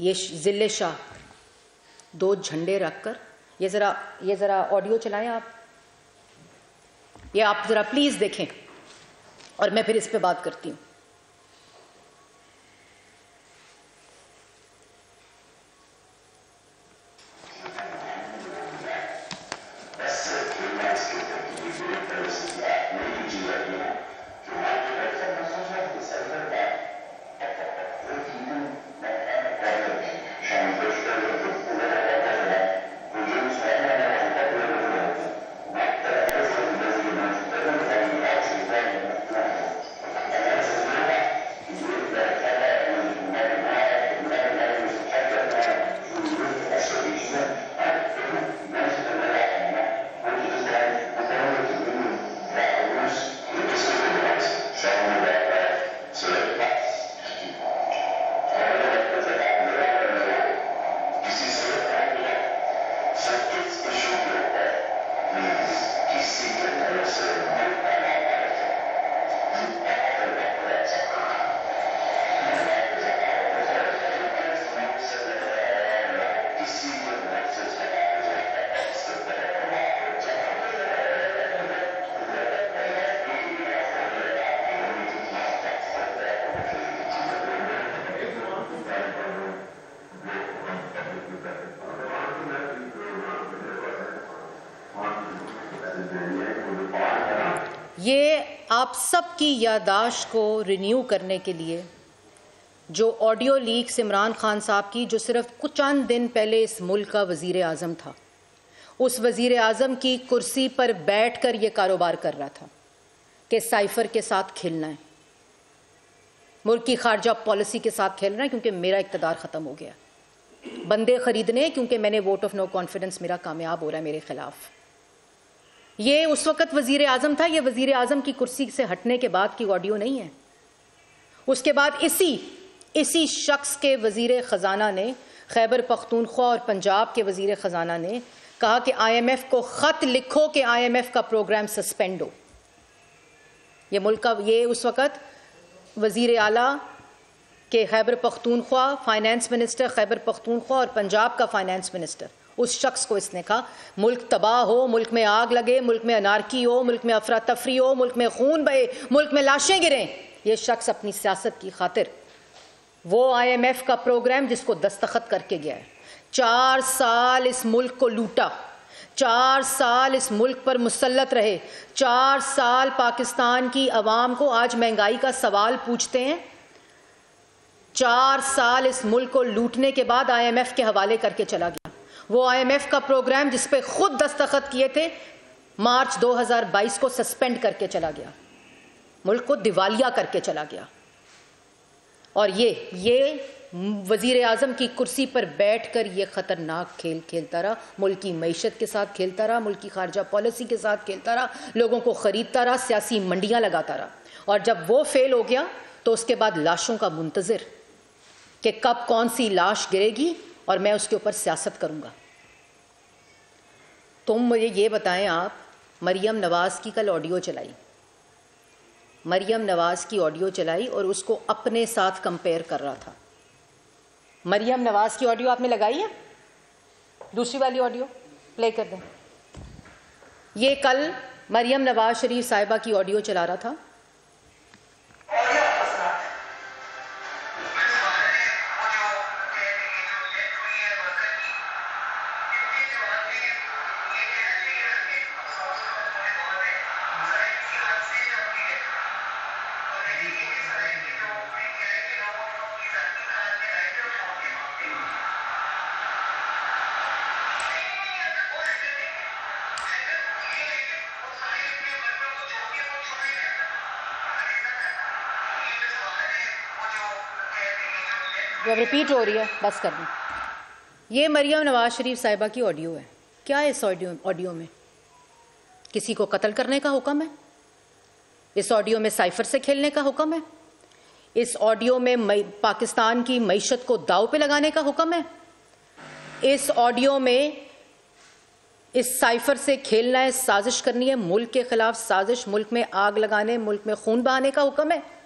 ये जिले शाह दो झंडे रखकर, ये ज़रा ऑडियो चलाएं आप, ये आप ज़रा प्लीज़ देखें और मैं फिर इस पे बात करती हूँ। आप सबकी यादाश्त को रिन्यू करने के लिए जो ऑडियो लीक इमरान खान साहब की, जो सिर्फ कुछ चंद दिन पहले इस मुल्क का वज़ीर आज़म था, उस वज़ीर आज़म की कुर्सी पर बैठ कर ये कारोबार कर रहा था कि साइफर के साथ खेलना है, मुल्क की खारजा पॉलिसी के साथ खेलना है क्योंकि मेरा इक़्तिदार ख़त्म हो गया, बंदे ख़रीदने क्योंकि मैंने वोट ऑफ नो कॉन्फिडेंस मेरा कामयाब हो रहा है मेरे ख़िलाफ़। ये उस वक़्त वज़ीर आज़म था, ये वज़ीर आज़म की कुर्सी से हटने के बाद की ऑडियो नहीं है। उसके बाद इसी शख्स के वज़ीर ख़जाना ने, खैबर पख्तूनख्वा और पंजाब के वज़ीर ख़जाना ने कहा कि IMF को ख़त लिखो कि IMF का प्रोग्राम सस्पेंड हो। ये मुल्क का, ये उस वक़्त वज़ीर आला के खैबर पख्तूनख्वा, फाइनेंस मिनिस्टर खैबर पख्तूनख्वा और पंजाब का फाइनेंस मिनिस्टर, उस शख्स को इसने कहा मुल्क तबाह हो, मुल्क में आग लगे, मुल्क में अनारकी हो, मुल्क में अफरा तफरी हो, मुल्क में खून बहे, मुल्क में लाशें गिरें। यह शख्स अपनी सियासत की खातिर वो IMF का प्रोग्राम जिसको दस्तखत करके गया है, 4 साल इस मुल्क को लूटा, 4 साल इस मुल्क पर मुसल्लत रहे, 4 साल पाकिस्तान की आवाम को आज महंगाई का सवाल पूछते हैं, 4 साल इस मुल्क को लूटने के बाद IMF के हवाले करके चला गया। वो IMF का प्रोग्राम जिस पे खुद दस्तखत किए थे मार्च 2022 को सस्पेंड करके चला गया, मुल्क को दिवालिया करके चला गया। और ये वज़ीर आज़म की कुर्सी पर बैठकर ये ख़तरनाक खेल खेलता रहा, मुल्क की मैशत के साथ खेलता रहा, मुल्क की खारजा पॉलिसी के साथ खेलता रहा, लोगों को ख़रीदता रहा, सियासी मंडियाँ लगाता रहा। और जब वो फेल हो गया तो उसके बाद लाशों का मुंतज़र कि कब कौन सी लाश गिरेगी और मैं उसके ऊपर सियासत करूँगा। तुम मुझे ये बताएं, आप मरियम नवाज़ की कल ऑडियो चलाई, मरियम नवाज़ की ऑडियो चलाई और उसको अपने साथ कंपेयर कर रहा था। मरियम नवाज़ की ऑडियो आपने लगाई है? दूसरी वाली ऑडियो प्ले कर दें। ये कल मरियम नवाज़ शरीफ साहिबा की ऑडियो चला रहा था। जब रिपीट हो रही है बस कर दें। ये मरियम नवाज़ शरीफ साहिबा की ऑडियो है। क्या है इस ऑडियो में? किसी को कत्ल करने का हुक्म है इस ऑडियो में, साइफर से खेलने का हुक्म है इस ऑडियो में, पाकिस्तान की मैशत को दाव पे लगाने का हुक्म है इस ऑडियो में, इस साइफर से खेलना है, साजिश करनी है, मुल्क के ख़िलाफ़ साजिश, मुल्क में आग लगाने, मुल्क में खून बहाने का हुक्म है।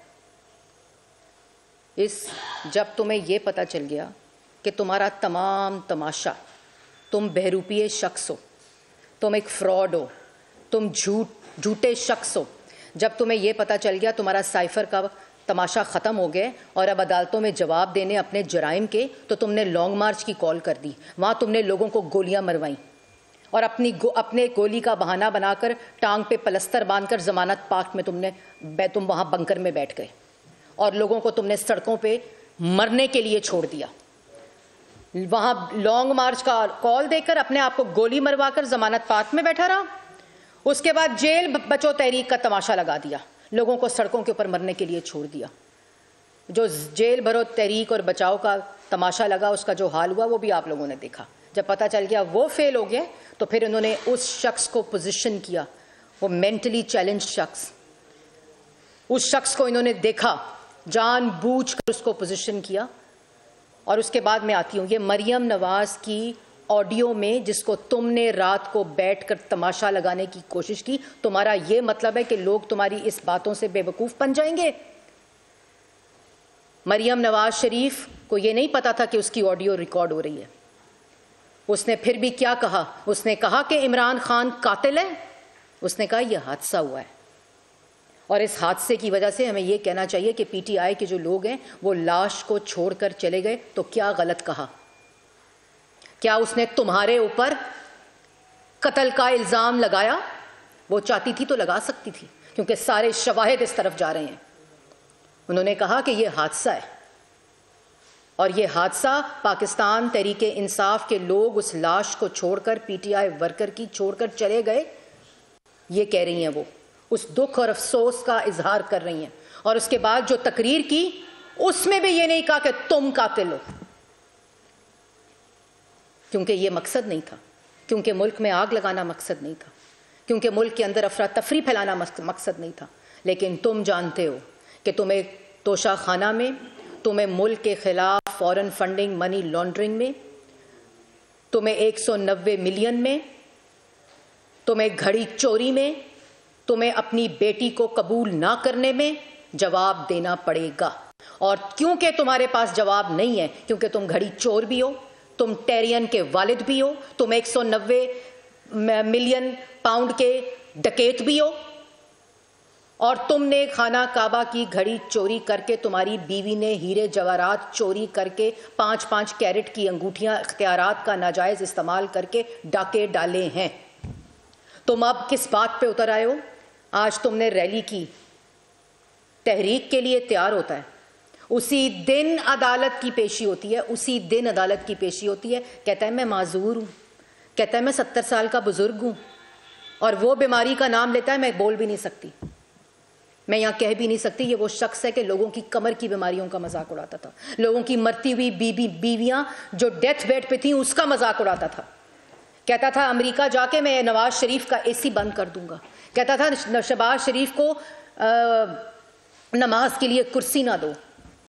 जब तुम्हें यह पता चल गया कि तुम्हारा तमाम तमाशा तुम बहरूपीय शख्स हो, तुम एक फ्रॉड हो, तुम झूठे शख्स हो। जब तुम्हें यह पता चल गया तुम्हारा साइफर का तमाशा ख़त्म हो गया और अब अदालतों में जवाब देने अपने जराइम के, तो तुमने लॉन्ग मार्च की कॉल कर दी। वहाँ तुमने लोगों को गोलियाँ मरवाईं और अपने गोली का बहाना बनाकर टांग पे पलस्तर बांधकर ज़मानत पार्क में तुम वहाँ बंकर में बैठ गए और लोगों को तुमने सड़कों पे मरने के लिए छोड़ दिया। वहाँ लॉन्ग मार्च का कॉल देकर अपने आप को गोली मरवा कर ज़मानत पार्क में बैठा रहा। उसके बाद जेल बचो तहरीक का तमाशा लगा दिया, लोगों को सड़कों के ऊपर मरने के लिए छोड़ दिया। जो जेल भरो तहरीक और बचाव का तमाशा लगा उसका जो हाल हुआ वो भी आप लोगों ने देखा। जब पता चल गया वो फेल हो गए तो फिर उन्होंने उस शख्स को पोजीशन किया, वो मेंटली चैलेंज शख्स। उस शख्स को इन्होंने देखा, जानबूझकर उसको पोजीशन किया। और उसके बाद मैं आती हूँ ये मरियम नवाज़ की ऑडियो में जिसको तुमने रात को बैठकर तमाशा लगाने की कोशिश की। तुम्हारा ये मतलब है कि लोग तुम्हारी इस बातों से बेवकूफ़ बन जाएंगे। मरियम नवाज शरीफ को ये नहीं पता था कि उसकी ऑडियो रिकॉर्ड हो रही है। उसने फिर भी क्या कहा? उसने कहा कि इमरान खान कातिल है। उसने कहा यह हादसा हुआ है और इस हादसे की वजह से हमें यह कहना चाहिए कि PTI के जो लोग हैं वो लाश को छोड़कर चले गए। तो क्या गलत कहा? क्या उसने तुम्हारे ऊपर कत्ल का इल्ज़ाम लगाया? वो चाहती थी तो लगा सकती थी क्योंकि सारे शवाहिद इस तरफ जा रहे हैं। उन्होंने कहा कि ये हादसा है और ये हादसा पाकिस्तान तहरीके इंसाफ के लोग उस लाश को छोड़कर PTI वर्कर की छोड़कर चले गए, ये कह रही हैं। वो उस दुख और अफसोस का इजहार कर रही हैं और उसके बाद जो तकरीर की उसमें भी ये नहीं कहा कि तुम कातिल हो, क्योंकि ये मकसद नहीं था, क्योंकि मुल्क में आग लगाना मकसद नहीं था, क्योंकि मुल्क के अंदर अफरा तफरी फैलाना मकसद नहीं था। लेकिन तुम जानते हो कि तुम्हें तोशाखाना में, तुम्हें मुल्क के ख़िलाफ़ फ़ॉरेन फंडिंग मनी लॉन्ड्रिंग में, तुम्हें 190 मिलियन में, तुम्हें घड़ी चोरी में, तुम्हें अपनी बेटी को कबूल ना करने में जवाब देना पड़ेगा। और क्योंकि तुम्हारे पास जवाब नहीं है, क्योंकि तुम घड़ी चोर भी हो, तुम टेरियन के वालिद भी हो, तुम 190 मिलियन पाउंड के डकैत भी हो और तुमने खाना काबा की घड़ी चोरी करके, तुम्हारी बीवी ने हीरे जवाहरात चोरी करके 5-5 कैरेट की अंगूठियां इख्तियारात का नाजायज़ इस्तेमाल करके डाके डाले हैं। तुम अब किस बात पे उतर आए हो? आज तुमने रैली की, तहरीक के लिए तैयार होता है, उसी दिन अदालत की पेशी होती है, उसी दिन अदालत की पेशी होती है। कहता है मैं माजूर हूँ, कहता है मैं 70 साल का बुजुर्ग हूँ और वो बीमारी का नाम लेता है मैं बोल भी नहीं सकती, मैं यहाँ कह भी नहीं सकती। ये वो शख्स है कि लोगों की कमर की बीमारियों का मजाक उड़ाता था, लोगों की मरती हुई बीवियाँ जो डेथ बेड पर थी उसका मजाक उड़ाता था। कहता था अमरीका जाके मैं नवाज शरीफ का AC बंद कर दूँगा, कहता था शहबाज शरीफ को नमाज के लिए कुर्सी ना दो,